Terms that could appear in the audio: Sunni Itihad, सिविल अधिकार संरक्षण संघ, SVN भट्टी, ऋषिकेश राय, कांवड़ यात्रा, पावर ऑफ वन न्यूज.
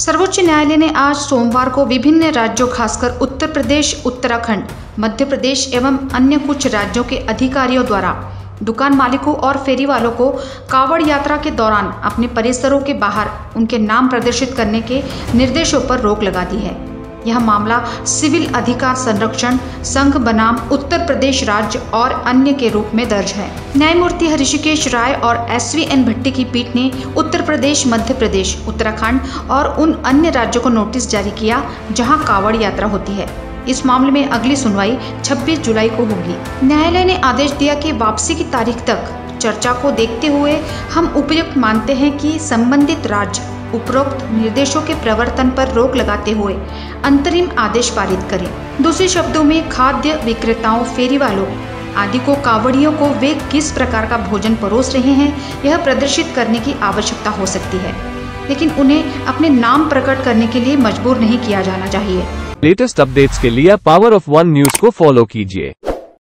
सर्वोच्च न्यायालय ने आज सोमवार को विभिन्न राज्यों, खासकर उत्तर प्रदेश, उत्तराखंड, मध्य प्रदेश एवं अन्य कुछ राज्यों के अधिकारियों द्वारा दुकान मालिकों और फेरी वालों को कांवड़ यात्रा के दौरान अपने परिसरों के बाहर उनके नाम प्रदर्शित करने के निर्देशों पर रोक लगा दी है। यह मामला सिविल अधिकार संरक्षण संघ बनाम उत्तर प्रदेश राज्य और अन्य के रूप में दर्ज है। न्यायमूर्ति ऋषिकेश राय और SVN भट्टी की पीठ ने उत्तर प्रदेश, मध्य प्रदेश, उत्तराखंड और उन अन्य राज्यों को नोटिस जारी किया जहां कांवड़ यात्रा होती है। इस मामले में अगली सुनवाई 26 जुलाई को होगी। न्यायालय ने आदेश दिया कि वापसी की तारीख तक चर्चा को देखते हुए हम उपयुक्त मानते हैं कि संबंधित राज्य उपरोक्त निर्देशों के प्रवर्तन पर रोक लगाते हुए अंतरिम आदेश पारित करें। दूसरे शब्दों में, खाद्य विक्रेताओं, फेरी वालों आदि को कांवड़ियों को वे किस प्रकार का भोजन परोस रहे हैं यह प्रदर्शित करने की आवश्यकता हो सकती है, लेकिन उन्हें अपने नाम प्रकट करने के लिए मजबूर नहीं किया जाना चाहिए। लेटेस्ट अपडेट्स के लिए पावर ऑफ वन न्यूज को फॉलो कीजिए।